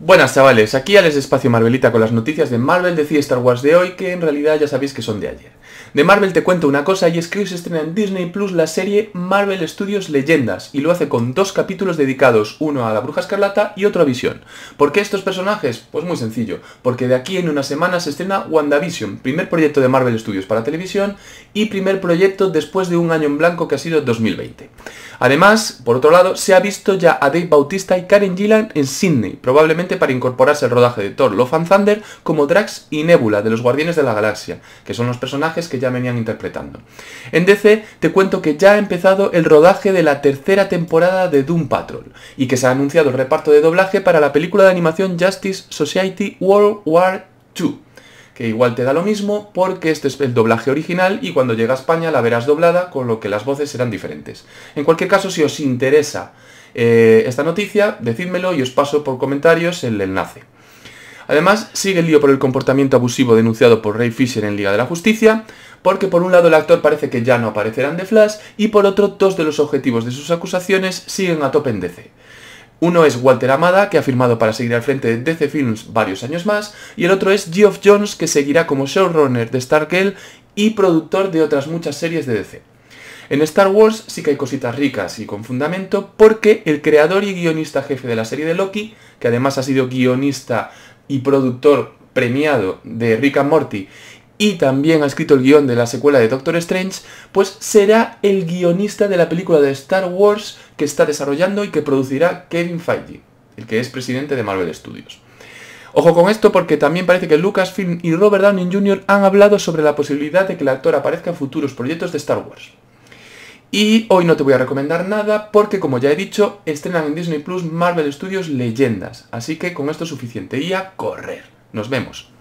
Buenas chavales, aquí Alex de Espacio Marvelita con las noticias de Marvel, DC, Star Wars de hoy, que en realidad ya sabéis que son de ayer. De Marvel te cuento una cosa, y es que hoy se estrena en Disney Plus la serie Marvel Studios Leyendas, y lo hace con dos capítulos dedicados, uno a la Bruja Escarlata y otro a Visión. ¿Por qué estos personajes? Pues muy sencillo, porque de aquí en una semana se estrena WandaVision, primer proyecto de Marvel Studios para televisión, y primer proyecto después de un año en blanco que ha sido 2020. Además, por otro lado, se ha visto ya a Dave Bautista y Karen Gillan en Sydney, probablemente para incorporarse al rodaje de Thor: Love and Thunder, como Drax y Nebula de los Guardianes de la Galaxia, que son los personajes que ya venían interpretando. En DC te cuento que ya ha empezado el rodaje de la tercera temporada de Doom Patrol, y que se ha anunciado el reparto de doblaje para la película de animación Justice Society: World War II, que igual te da lo mismo porque este es el doblaje original y cuando llega a España la verás doblada, con lo que las voces serán diferentes. En cualquier caso, si os interesa esta noticia, decídmelo y os paso por comentarios el enlace. Además, sigue el lío por el comportamiento abusivo denunciado por Ray Fisher en Liga de la Justicia, porque por un lado el actor parece que ya no aparecerá en The Flash, y por otro dos de los objetivos de sus acusaciones siguen a tope en DC. Uno es Walter Hamada, que ha firmado para seguir al frente de DC Films varios años más, y el otro es Geoff Johns, que seguirá como showrunner de Stargirl y productor de otras muchas series de DC. En Star Wars sí que hay cositas ricas y con fundamento, porque el creador y guionista jefe de la serie de Loki, que además ha sido guionista y productor premiado de Rick and Morty, y también ha escrito el guión de la secuela de Doctor Strange, pues será el guionista de la película de Star Wars que está desarrollando y que producirá Kevin Feige, el que es presidente de Marvel Studios. Ojo con esto, porque también parece que Lucasfilm y Robert Downey Jr. han hablado sobre la posibilidad de que el actor aparezca en futuros proyectos de Star Wars. Y hoy no te voy a recomendar nada porque, como ya he dicho, estrenan en Disney Plus Marvel Studios Leyendas. Así que con esto es suficiente y a correr. Nos vemos.